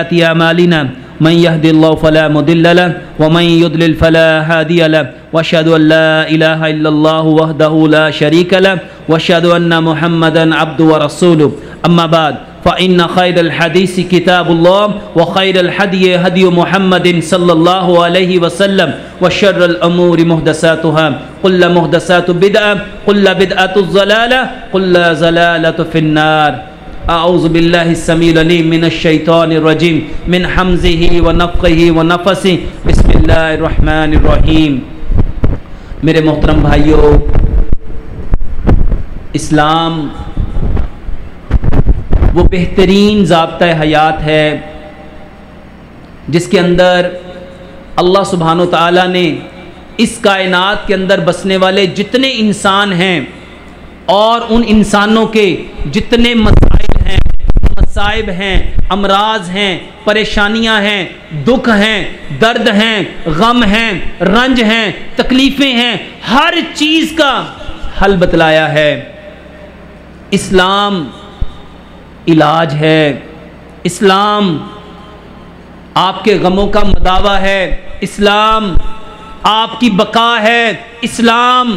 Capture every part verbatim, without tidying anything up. أعمالنا من يهدي الله فلا مضل له ومن يضلل فلا هادي له وأشهد أن لا إله إلا الله وحده لا شريك له وأشهد أن محمدا عبده ورسوله أما بعد فإن خير الحديث كتاب الله وخير الهدي هدي محمد صلى الله عليه وسلم وشر الأمور محدثاتها كل محدثات بدعة كل بدعة ضلالة كل ضلالة في النار أعوذ بالله السميع العليم من الشيطان الرجيم من حمزه ونفخه ونفسه بسم الله الرحمن الرحيم। मेरे मोहतरम भाइयों, इस्लाम वो बेहतरीन ज़ाब्ता हयात है जिसके अंदर अल्लाह सुब्हानो तआला ने इस कायनात के अंदर बसने वाले जितने इंसान हैं और उन इंसानों के जितने मसाइल हैं मसाइब हैं, अमराज हैं, परेशानियां हैं, दुख हैं, दर्द हैं, गम हैं, रंज हैं, तकलीफ़ें हैं, हर चीज़ का हल बतलाया है। इस्लाम इलाज है, इस्लाम आपके गमों का मदावा है, इस्लाम आपकी बका है, इस्लाम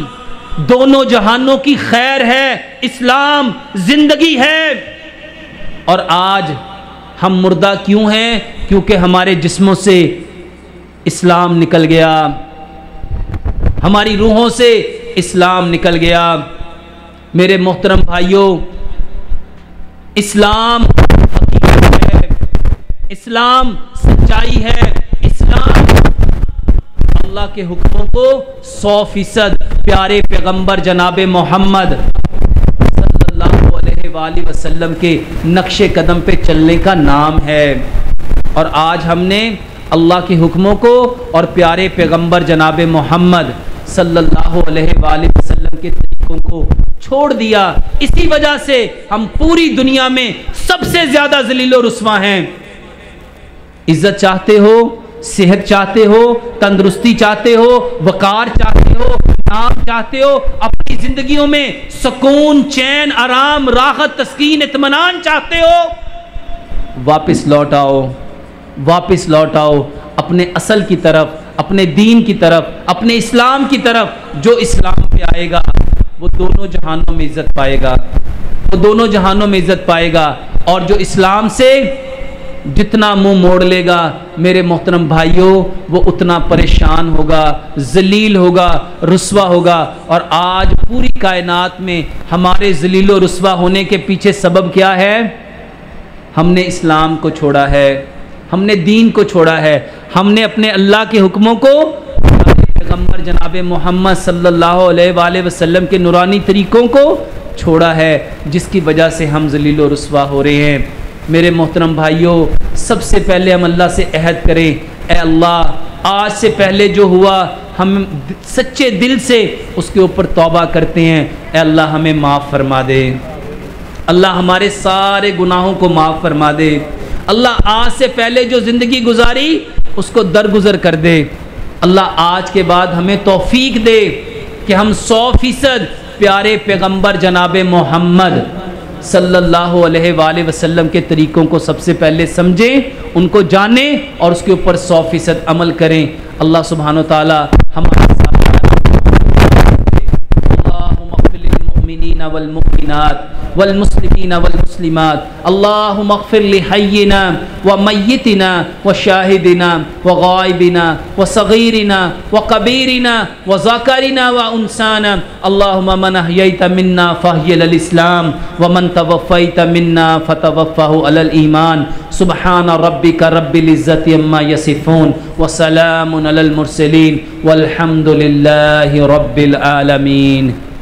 दोनों जहानों की खैर है, इस्लाम जिंदगी है। और आज हम मुर्दा क्यों हैं? क्योंकि हमारे जिस्मों से इस्लाम निकल गया, हमारी रूहों से इस्लाम निकल गया। मेरे मोहतरम भाइयों, इस्लाम हकीकत है, इस्लाम सच्चाई है, इस्लाम अल्लाह के हुक्मों को सौ फीसद प्यारे पैगंबर जनाब मोहम्मद सल्लल्लाहु अलैहि वसल्लम के नक्शे कदम पे चलने का नाम है। और आज हमने अल्लाह के हुक्मों को और प्यारे पैगंबर जनाब मोहम्मद सल्लल्लाहु अलैहि वसल्लम के तरीकों को छोड़ दिया। इसी वजह से हम पूरी दुनिया में सबसे ज्यादा ज़लीलो रुस्वा हैं। इज्जत चाहते हो, सेहत चाहते हो, तंदुरुस्ती चाहते हो, वकार चाहते हो, नाम चाहते हो, अपनी जिंदगियों में सुकून, चैन, आराम, राहत, तस्कीन, इत्मीनान चाहते हो, वापस लौट आओ, वापस लौट आओ अपने असल की तरफ, अपने दीन की तरफ, अपने इस्लाम की तरफ। जो इस्लाम पे आएगा वो दोनों जहानों में इज्जत पाएगा, वो दोनों जहानों में इज्जत पाएगा। और जो इस्लाम से जितना मुंह मोड़ लेगा मेरे मोहतरम भाइयों, वो उतना परेशान होगा, जलील होगा, रुस्वा होगा। और आज पूरी कायनात में हमारे जलील और रुस्वा होने के पीछे सबब क्या है? हमने इस्लाम को छोड़ा है, हमने दीन को छोड़ा है, हमने अपने अल्लाह के हुक्मों को पैगम्बर जनाब मोहम्मद सल्लल्लाहु अलैहि वसल्लम के नूरानी तरीक़ों को छोड़ा है, जिसकी वजह से हम ज़लील और रुस्वा हो रहे हैं। मेरे मोहतरम भाइयों, सबसे पहले हम अल्लाह से अहद करें, ए अल्लाह आज से पहले जो हुआ हम सच्चे दिल से उसके ऊपर तौबा करते हैं। ए अल्लाह हमें माफ़ फरमा दे, अल्लाह हमारे सारे गुनाहों को माफ़ फरमा दे, अल्लाह आज से पहले जो ज़िंदगी गुजारी उसको दरगुजर कर दे, अल्लाह आज के बाद हमें तौफीक दे कि हम सौ फीसद प्यारे पैगंबर जनाब मोहम्मद सल्लल्लाहु अलैहि वसल्लम के तरीक़ों को सबसे पहले समझें, उनको जानें और उसके ऊपर सौ फीसद अमल करें। अल्लाह सुब्हानो ताला हमारे साथ वल्मुस्लिमीन वल्मुस्लिमात अल्लाहुम्मा अग़फ़िर लिहय्यिना व मय्यितिना व शाहिदिना व ग़ाइबिना व सग़ीरिना व कबीरिना व ज़ाकिरिना व उनसाना अल्लाहुम्मा मन अहयैत मिन्ना फ़हय्य अल इस्लाम व मन तवफ़्फ़ैत मिन्ना फ़तवफ़्फ़हु अलल ईमान। सुब्हान रब्बिका रब्बिल इज़्ज़ति अम्मा यसिफ़ून व सलामुन अलल मुरसलीन वल्हम्दुलिल्लाहि रब्बिल आलमीन।